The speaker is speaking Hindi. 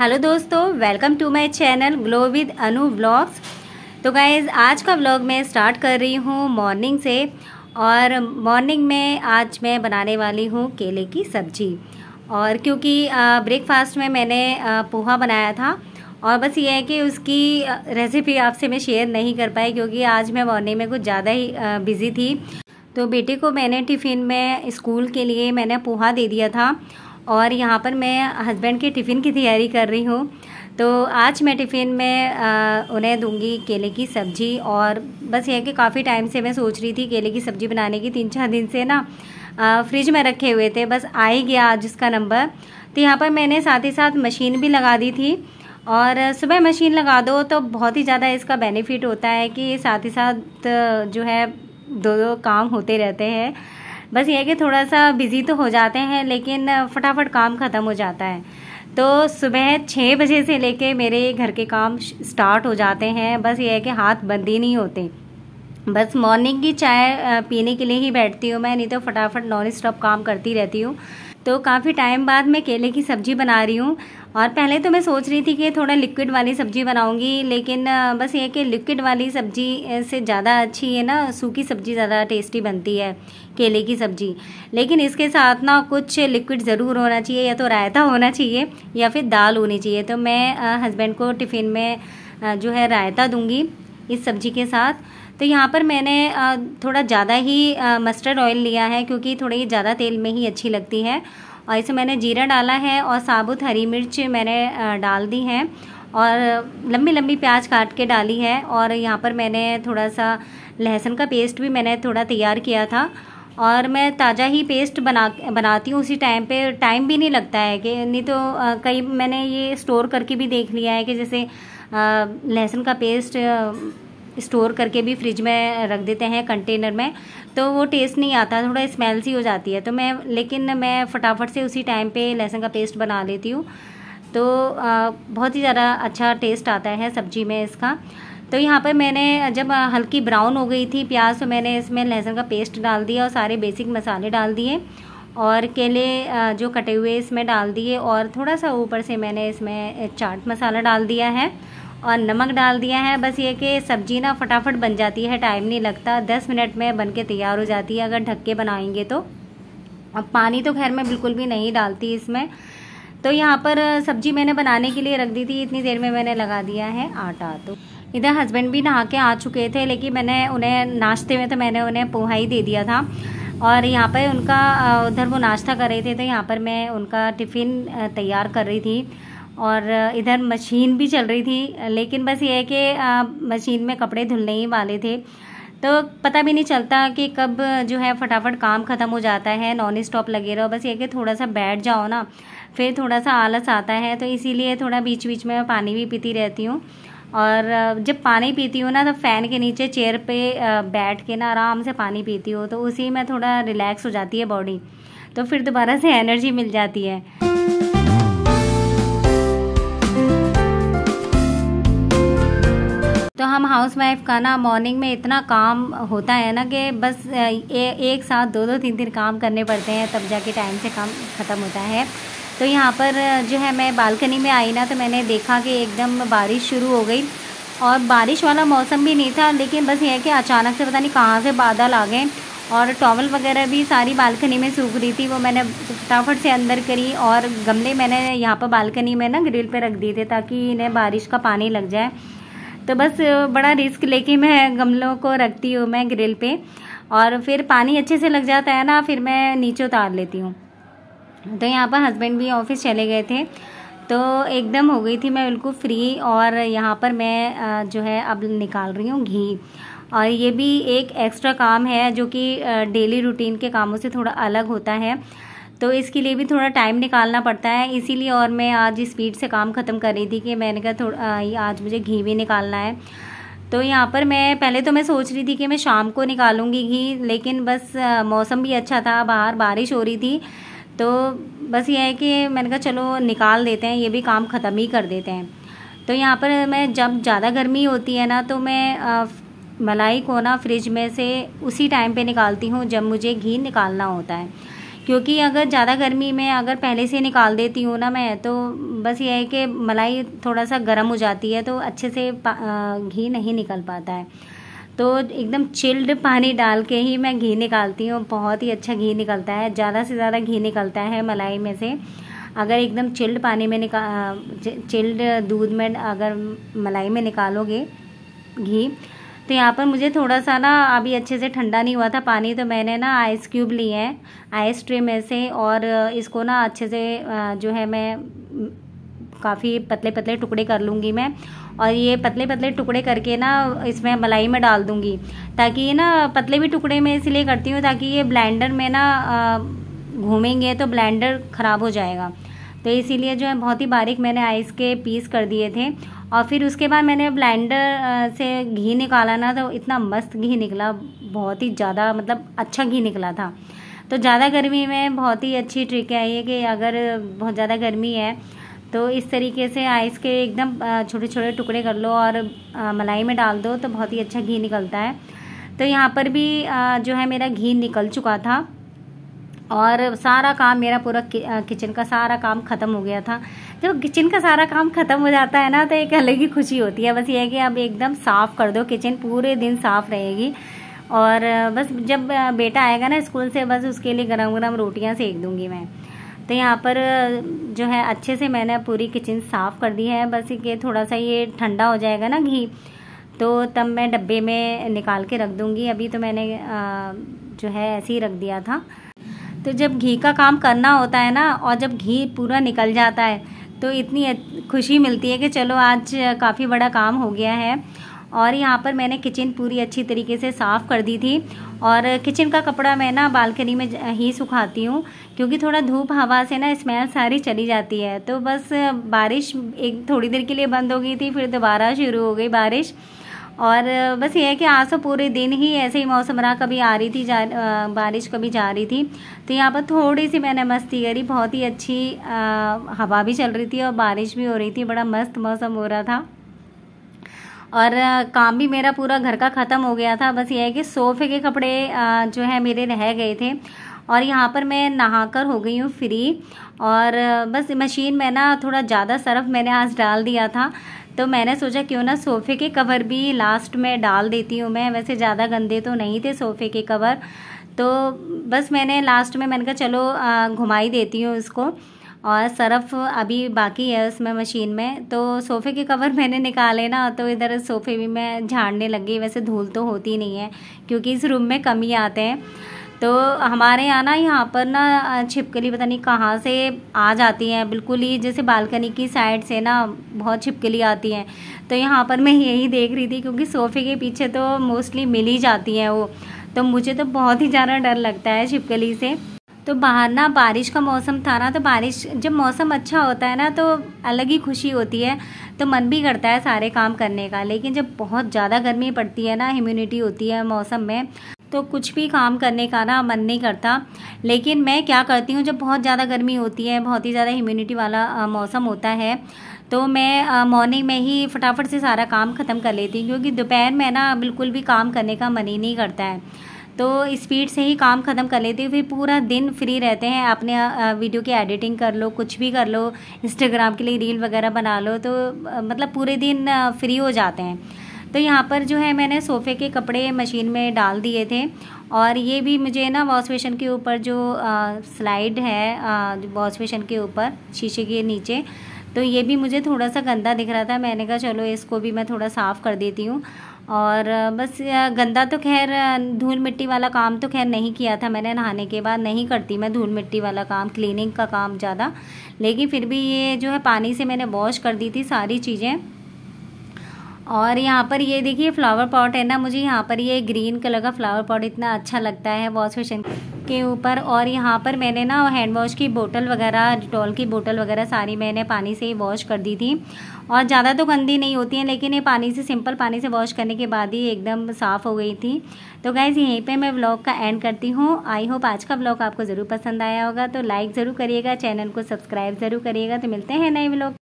हेलो दोस्तों, welcome to my channel glow with Anu vlogs. तो गाइज़, आज का व्लॉग मैं स्टार्ट कर रही हूँ मॉर्निंग से, और मॉर्निंग में आज मैं बनाने वाली हूँ केले की सब्ज़ी। और क्योंकि ब्रेकफास्ट में मैंने पोहा बनाया था, और बस ये है कि उसकी रेसिपी आपसे मैं शेयर नहीं कर पाई क्योंकि आज मैं मॉर्निंग में कुछ ज़्यादा ही बिज़ी थी। तो बेटे को मैंने टिफ़िन में स्कूल के लिए मैंने पोहा दे दिया था, और यहाँ पर मैं हस्बैंड के टिफ़िन की तैयारी कर रही हूँ। तो आज मैं टिफ़िन में उन्हें दूंगी केले की सब्ज़ी। और बस ये है कि काफ़ी टाइम से मैं सोच रही थी केले की सब्ज़ी बनाने की, 3-4 दिन से ना फ्रिज में रखे हुए थे, बस आ ही गया आज उसका नंबर। तो यहाँ पर मैंने साथ ही साथ मशीन भी लगा दी थी, और सुबह मशीन लगा दो तो बहुत ही ज़्यादा इसका बेनिफिट होता है कि साथ ही साथ जो है दो काम होते रहते हैं। बस ये है कि थोड़ा सा बिज़ी तो हो जाते हैं लेकिन फटाफट काम ख़त्म हो जाता है। तो सुबह 6 बजे से लेके मेरे घर के काम स्टार्ट हो जाते हैं। बस ये है कि हाथ बंद ही नहीं होते, बस मॉर्निंग की चाय पीने के लिए ही बैठती हूँ मैं, नहीं तो फटाफट नॉन स्टॉप काम करती रहती हूँ। तो काफ़ी टाइम बाद मैं केले की सब्ज़ी बना रही हूँ, और पहले तो मैं सोच रही थी कि थोड़ा लिक्विड वाली सब्ज़ी बनाऊंगी, लेकिन बस ये कि लिक्विड वाली सब्ज़ी से ज़्यादा अच्छी है ना सूखी सब्ज़ी, ज़्यादा टेस्टी बनती है केले की सब्ज़ी। लेकिन इसके साथ ना कुछ लिक्विड ज़रूर होना चाहिए, या तो रायता होना चाहिए या फिर दाल होनी चाहिए। तो मैं हस्बैंड को टिफ़िन में जो है रायता दूँगी इस सब्ज़ी के साथ। तो यहाँ पर मैंने थोड़ा ज़्यादा ही मस्टर्ड ऑयल लिया है क्योंकि थोड़ी ज़्यादा तेल में ही अच्छी लगती है, और इसे मैंने जीरा डाला है, और साबुत हरी मिर्च मैंने डाल दी है, और लंबी लंबी प्याज काट के डाली है। और यहाँ पर मैंने थोड़ा सा लहसुन का पेस्ट भी मैंने थोड़ा तैयार किया था, और मैं ताज़ा ही पेस्ट बनाती हूँ उसी टाइम पे, टाइम भी नहीं लगता है कि, नहीं तो कई मैंने ये स्टोर करके भी देख लिया है कि जैसे लहसुन का पेस्ट स्टोर करके भी फ्रिज में रख देते हैं कंटेनर में, तो वो टेस्ट नहीं आता, थोड़ा स्मेल सी हो जाती है। तो मैं लेकिन मैं फटाफट से उसी टाइम पे लहसुन का पेस्ट बना लेती हूँ, तो बहुत ही ज़्यादा अच्छा टेस्ट आता है सब्ज़ी में इसका। तो यहाँ पर मैंने जब हल्की ब्राउन हो गई थी प्याज, तो मैंने इसमें लहसुन का पेस्ट डाल दिया, और सारे बेसिक मसाले डाल दिए, और केले जो कटे हुए इसमें डाल दिए, और थोड़ा सा ऊपर से मैंने इसमें चाट मसाला डाल दिया है, और नमक डाल दिया है। बस ये कि सब्ज़ी ना फटाफट बन जाती है, टाइम नहीं लगता, 10 मिनट में बन के तैयार हो जाती है अगर ढक के बनाएंगे तो। अब पानी तो खैर मैं बिल्कुल भी नहीं डालती इसमें। तो यहाँ पर सब्ज़ी मैंने बनाने के लिए रख दी थी, इतनी देर में मैंने लगा दिया है आटा। तो इधर हस्बैंड भी नहा के आ चुके थे, लेकिन मैंने उन्हें नाश्ते में तो मैंने उन्हें पोहा ही दे दिया था, और यहाँ पर उनका उधर वो नाश्ता कर रहे थे, तो यहाँ पर मैं उनका टिफ़िन तैयार कर रही थी। और इधर मशीन भी चल रही थी, लेकिन बस ये है कि मशीन में कपड़े धुलने ही वाले थे, तो पता भी नहीं चलता कि कब जो है फटाफट काम ख़त्म हो जाता है, नॉन स्टॉप लगे रहो। बस ये है कि थोड़ा सा बैठ जाओ ना, फिर थोड़ा सा आलस आता है, तो इसीलिए थोड़ा बीच बीच में मैं पानी भी पीती रहती हूँ। और जब पानी पीती हूँ ना, तो फ़ैन के नीचे चेयर पे बैठ के ना आराम से पानी पीती हूँ, तो उसी में थोड़ा रिलैक्स हो जाती है बॉडी, तो फिर दोबारा से एनर्जी मिल जाती है। तो हम हाउसवाइफ का ना मॉर्निंग में इतना काम होता है ना कि बस एक साथ 2-3 काम करने पड़ते हैं, तब जाके टाइम से काम ख़त्म होता है। तो यहाँ पर जो है मैं बालकनी में आई ना, तो मैंने देखा कि एकदम बारिश शुरू हो गई, और बारिश वाला मौसम भी नहीं था, लेकिन बस ये है कि अचानक से पता नहीं कहाँ से बादल आ गए, और टॉवल वगैरह भी सारी बालकनी में सूख रही थी, वो मैंने फटाफट से अंदर करी। और गमले मैंने यहाँ पर बालकनी में ना ग्रिल पर रख दिए थे ताकि इन्हें बारिश का पानी लग जाए। तो बस बड़ा रिस्क लेके मैं गमलों को रखती हूँ मैं ग्रिल पे, और फिर पानी अच्छे से लग जाता है ना, फिर मैं नीचे उतार लेती हूँ। तो यहाँ पर हस्बैंड भी ऑफिस चले गए थे, तो एकदम हो गई थी मैं बिल्कुल फ्री। और यहाँ पर मैं जो है अब निकाल रही हूँ घी, और ये भी एक एक्स्ट्रा काम है जो कि डेली रूटीन के कामों से थोड़ा अलग होता है, तो इसके लिए भी थोड़ा टाइम निकालना पड़ता है, इसीलिए। और मैं आज स्पीड से काम ख़त्म कर रही थी कि मैंने कहा थोड़ा आज मुझे घी भी निकालना है। तो यहाँ पर मैं पहले तो मैं सोच रही थी कि मैं शाम को निकालूंगी घी, लेकिन बस मौसम भी अच्छा था, बाहर बारिश हो रही थी, तो बस ये है कि मैंने कहा चलो निकाल देते हैं, ये भी काम ख़त्म ही कर देते हैं। तो यहाँ पर मैं जब ज़्यादा गर्मी होती है ना, तो मैं मलाई को ना फ्रिज में से उसी टाइम पर निकालती हूँ जब मुझे घी निकालना होता है, क्योंकि अगर ज़्यादा गर्मी में अगर पहले से निकाल देती हूँ ना मैं, तो बस ये है कि मलाई थोड़ा सा गर्म हो जाती है तो अच्छे से घी नहीं निकल पाता है। तो एकदम चिल्ड पानी डाल के ही मैं घी निकालती हूँ, बहुत ही अच्छा घी निकलता है, ज़्यादा से ज़्यादा घी निकलता है मलाई में से। अगर एकदम चिल्ड पानी में चिल्ड दूध में अगर मलाई में निकालोगे घी, तो यहाँ पर मुझे थोड़ा सा ना अभी अच्छे से ठंडा नहीं हुआ था पानी, तो मैंने ना आइस क्यूब लिए हैं आइस ट्रे में से, और इसको ना अच्छे से जो है मैं काफ़ी पतले पतले टुकड़े कर लूँगी मैं, और ये पतले पतले टुकड़े करके ना इसमें मलाई में डाल दूँगी, ताकि ये ना पतले भी टुकड़े में इसलिए करती हूँ ताकि ये ब्लेंडर में ना घूमेंगे तो ब्लेंडर ख़राब हो जाएगा, तो इसीलिए जो है बहुत ही बारीक मैंने आइस के पीस कर दिए थे। और फिर उसके बाद मैंने ब्लेंडर से घी निकाला ना, तो इतना मस्त घी निकला, बहुत ही ज़्यादा मतलब अच्छा घी निकला था। तो ज़्यादा गर्मी में बहुत ही अच्छी ट्रिक है ये कि अगर बहुत ज़्यादा गर्मी है तो इस तरीके से आइस के एकदम छोटे छोटे टुकड़े कर लो और मलाई में डाल दो, तो बहुत ही अच्छा घी निकलता है। तो यहाँ पर भी जो है मेरा घी निकल चुका था और सारा काम मेरा पूरा किचन का सारा काम ख़त्म हो गया था। जब किचन का सारा काम ख़त्म हो जाता है ना तो एक अलग ही खुशी होती है। बस ये है कि अब एकदम साफ़ कर दो किचन, पूरे दिन साफ़ रहेगी। और बस जब बेटा आएगा ना स्कूल से, बस उसके लिए गरम गरम रोटियां सेक दूंगी मैं। तो यहाँ पर जो है अच्छे से मैंने पूरी किचन साफ़ कर दी है, बस ये थोड़ा सा ये ठंडा हो जाएगा ना घी, तो तब मैं डब्बे में निकाल के रख दूँगी। अभी तो मैंने जो है ऐसे ही रख दिया था। तो जब घी का काम करना होता है ना और जब घी पूरा निकल जाता है तो इतनी खुशी मिलती है कि चलो आज काफ़ी बड़ा काम हो गया है। और यहाँ पर मैंने किचन पूरी अच्छी तरीके से साफ़ कर दी थी, और किचन का कपड़ा मैं ना बालकनी में ही सुखाती हूँ, क्योंकि थोड़ा धूप हवा से ना स्मेल सारी चली जाती है। तो बस बारिश एक थोड़ी देर के लिए बंद हो गई थी, फिर दोबारा शुरू हो गई बारिश। और बस ये है कि आज तो पूरे दिन ही ऐसे ही मौसम रहा, कभी आ रही थी बारिश, कभी जा रही थी। तो यहाँ पर थोड़ी सी मैंने मस्ती करी, बहुत ही अच्छी हवा भी चल रही थी और बारिश भी हो रही थी, बड़ा मस्त मौसम हो रहा था। और काम भी मेरा पूरा घर का ख़त्म हो गया था। बस ये है कि सोफ़े के कपड़े जो है मेरे रह गए थे, और यहाँ पर मैं नहाकर हो गई हूँ फ्री। और बस मशीन में ना थोड़ा ज़्यादा सर्फ मैंने आज डाल दिया था, तो मैंने सोचा क्यों ना सोफ़े के कवर भी लास्ट में डाल देती हूँ मैं। वैसे ज़्यादा गंदे तो नहीं थे सोफ़े के कवर, तो बस मैंने लास्ट में मैंने कहा चलो घुमाई देती हूँ इसको, और सरफ अभी बाकी है उसमें मशीन में। तो सोफ़े के कवर मैंने निकाले ना, तो इधर सोफ़े भी मैं झाड़ने लगी। वैसे धूल तो होती नहीं है क्योंकि इस रूम में कम ही आते हैं, तो हमारे यहाँ ना यहाँ पर ना छिपकली पता नहीं कहाँ से आ जाती हैं, बिल्कुल ही जैसे बालकनी की साइड से ना बहुत छिपकली आती हैं। तो यहाँ पर मैं यही देख रही थी, क्योंकि सोफ़े के पीछे तो मोस्टली मिल ही जाती हैं वो, तो मुझे तो बहुत ही ज़्यादा डर लगता है छिपकली से। तो बाहर ना बारिश का मौसम था ना, तो बारिश जब मौसम अच्छा होता है ना तो अलग ही खुशी होती है, तो मन भी करता है सारे काम करने का। लेकिन जब बहुत ज़्यादा गर्मी पड़ती है ना, ह्यूमिडिटी होती है मौसम में, तो कुछ भी काम करने का ना मन नहीं करता। लेकिन मैं क्या करती हूँ, जब बहुत ज़्यादा गर्मी होती है, बहुत ही ज़्यादा ह्यूमिडिटी वाला मौसम होता है, तो मैं मॉर्निंग में ही फटाफट से सारा काम ख़त्म कर लेती हूँ, क्योंकि दोपहर में ना बिल्कुल भी काम करने का मन ही नहीं करता है, तो स्पीड से ही काम ख़त्म कर लेती हूँ। फिर पूरा दिन फ्री रहते हैं, अपने वीडियो की एडिटिंग कर लो, कुछ भी कर लो, इंस्टाग्राम के लिए रील वगैरह बना लो, तो मतलब पूरे दिन फ्री हो जाते हैं। तो यहाँ पर जो है मैंने सोफ़े के कपड़े मशीन में डाल दिए थे, और ये भी मुझे ना वॉश बेसिन के ऊपर जो स्लाइड है वॉश बेसिन के ऊपर शीशे के नीचे, तो ये भी मुझे थोड़ा सा गंदा दिख रहा था। मैंने कहा चलो इसको भी मैं थोड़ा साफ़ कर देती हूँ। और बस गंदा तो खैर धूल मिट्टी वाला काम तो खैर नहीं किया था मैंने, नहाने के बाद नहीं करती मैं धूल मिट्टी वाला काम, क्लीनिंग का काम ज़्यादा। लेकिन फिर भी ये जो है पानी से मैंने वॉश कर दी थी सारी चीज़ें। और यहाँ पर ये देखिए फ्लावर पॉट है ना, मुझे यहाँ पर ये ग्रीन कलर का फ्लावर पॉट इतना अच्छा लगता है वॉश बेसिन के ऊपर। और यहाँ पर मैंने ना हैंड वॉश की बोतल वगैरह, डिटॉल की बोतल वगैरह सारी मैंने पानी से ही वॉश कर दी थी, और ज़्यादा तो गंदी नहीं होती है, लेकिन ये पानी से सिंपल पानी से वॉश करने के बाद ही एकदम साफ़ हो गई थी। तो गाइज़ यहीं पे मैं व्लॉग का एंड करती हूँ। आई होप आज का व्लॉग आपको ज़रूर पसंद आया होगा, तो लाइक ज़रूर करिएगा, चैनल को सब्सक्राइब ज़रूर करिएगा। तो मिलते हैं नए व्लॉग।